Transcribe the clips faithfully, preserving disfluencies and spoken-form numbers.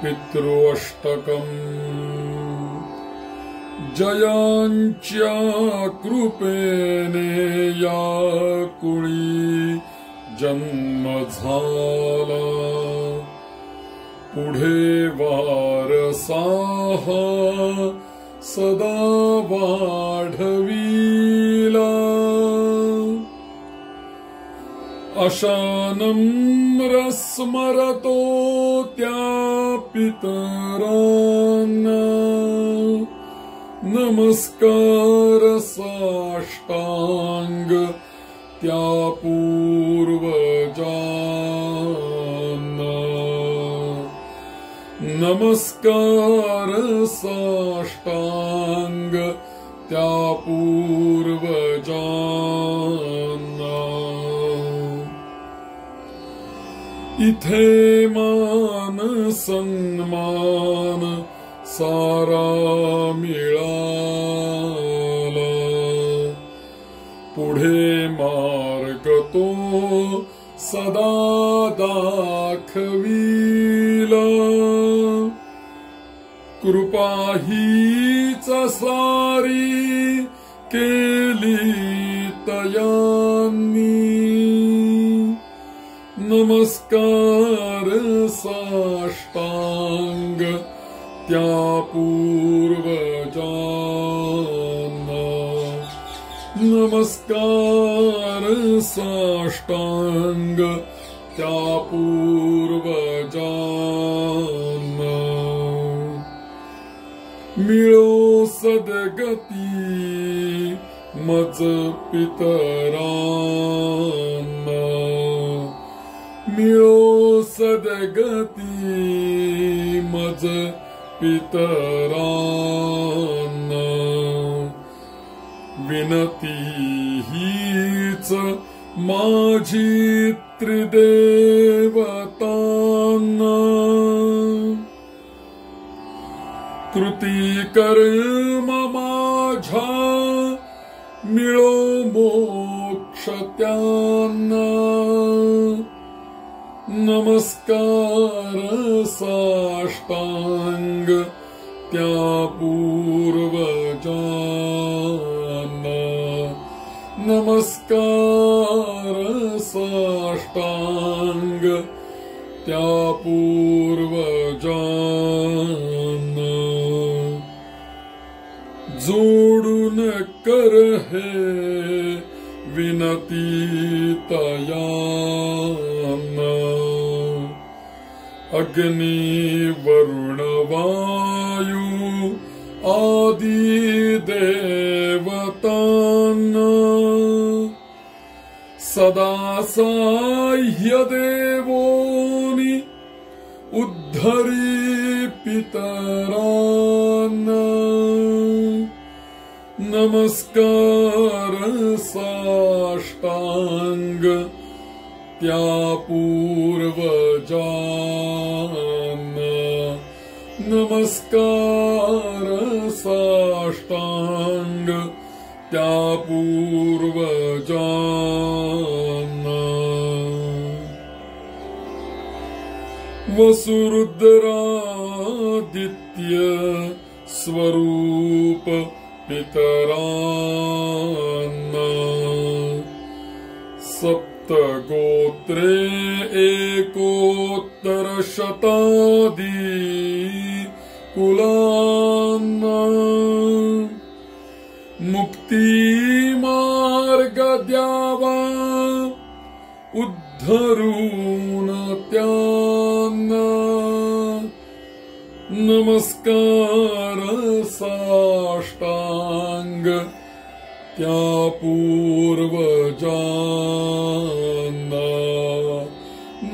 पितृअष्टकम् जयांच्या कृपेने या कुणी जन्म झाला पुढे वारसाहा सदा वाढविला अशानम्र स्मरतो त्या पितरांना नमस्कार साष्टांग त्या पूर्वजांना नमस्कार साष्टांग त्या पूर्वजांना इथे मान सन्मान सारा मिळाला पुढे मार्ग तो सदा दाखविला कृपा हीच सारी केली तयांनी नमस्कार साष्टांग त्या पूर्वजांना नमस्कार साष्टांग त्या पूर्वजांना मिळो सद्गती मज पितरांना मिळो सद्गती मज पितरांना विनती हीच माझी त्रिदेवतांना कृती कर्म माझा मिळो मोक्ष त्यांना नमस्कार साष्टांग त्या पूर्वजांना नमस्कार साष्टांग त्या पूर्वजांना जोडून कर हे विनती तयांना अग्नि वरुण वायु आदि देवतांना सदा साह्य देवोनि उद्धरी पितरांना नमस्कार साष्टांग त्या पूर्वजांना नमस्कार साष्टांग त्या पूर्वजांना वसुरुद्रादित्य स्वरूप पितरांना सप्त गोत्रे एकोत्तर शतादि कुलांना मुक्ति मार्ग द्यावा उद्धरून त्यांना नमस्कार साष्टांग त्या पूर्वजांना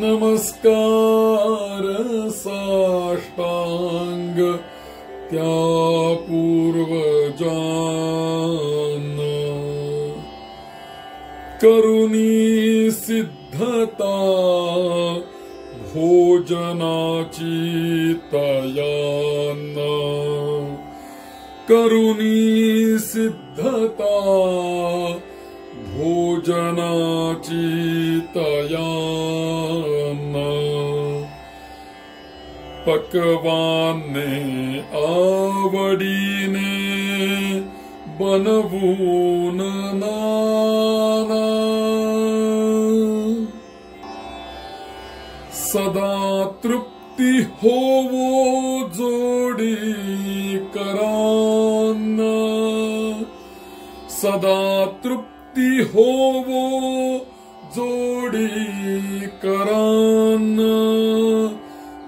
नमस्कार साष्टांग त्या पूर्वजांना करुणी सिद्धता भोजनाची तयांना करुणी सिद्धता भोजनाची तयांना पकवान ने आवड़ी ने बनवून नाना सदा तृप्ति हो वो जोड़ी कराना सदा तृप्ति हो वो जोड़ी कराना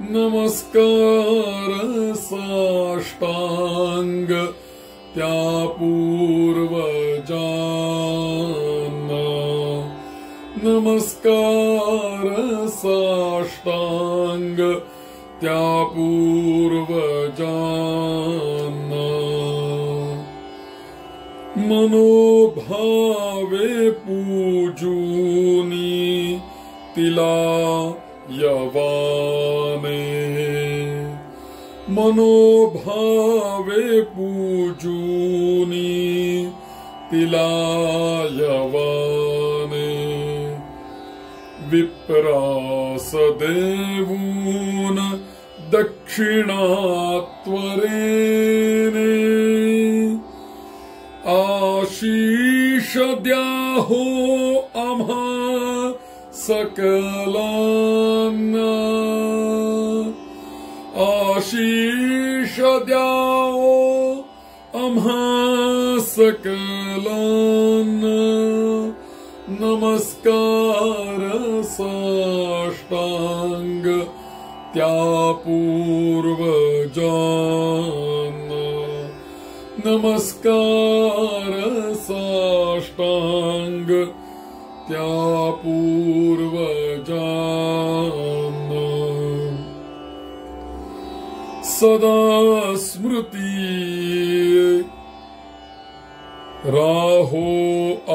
नमस्कार साष्टांग त्या पूर्वजांना नमस्कार साष्टांग त्या पूर्वजांना मनोभावे पूजूनी तिला यवाने मनोभावे पूजूनी तिला यवाने विप्रास देवून दक्षिणात्वरेने आशीष द्याहो अम्हा सकलाना आशीष द्याओ अम्हा सकलाना नमस्कार साष्टांग त्या पूर्वजांना नमस्कार साष्टांग त्या पूर्वजांना सदा स्मृति राहो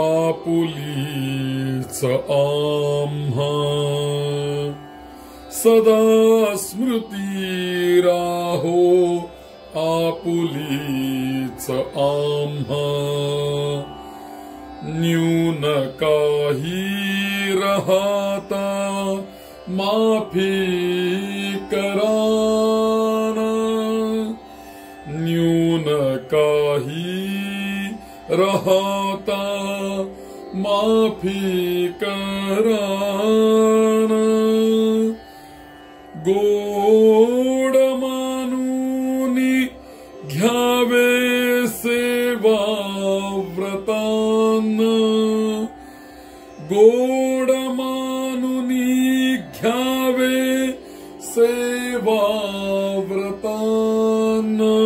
आपुलीच आम्हा सदा स्मृति राहो आपुलीच आम्हा न्यून काही रहाता माफी कराना न्यून काही रहाता माफी कराना गोड मानूनी घ्यावे सेवा व्रताना गोड मानुनी घ्यावे सेवा व्रताना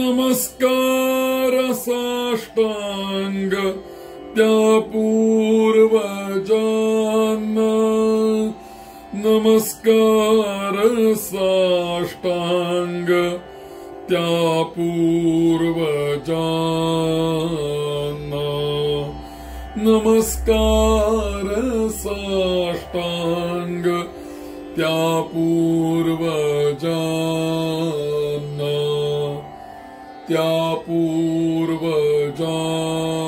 नमस्कार साष्टांग त्या पूर्वजांना नमस्कार साष्टांग त्या पूर्वजांना नमस्कार साष्टांग त्या पूर्वजांना त्या पूर्वजांना।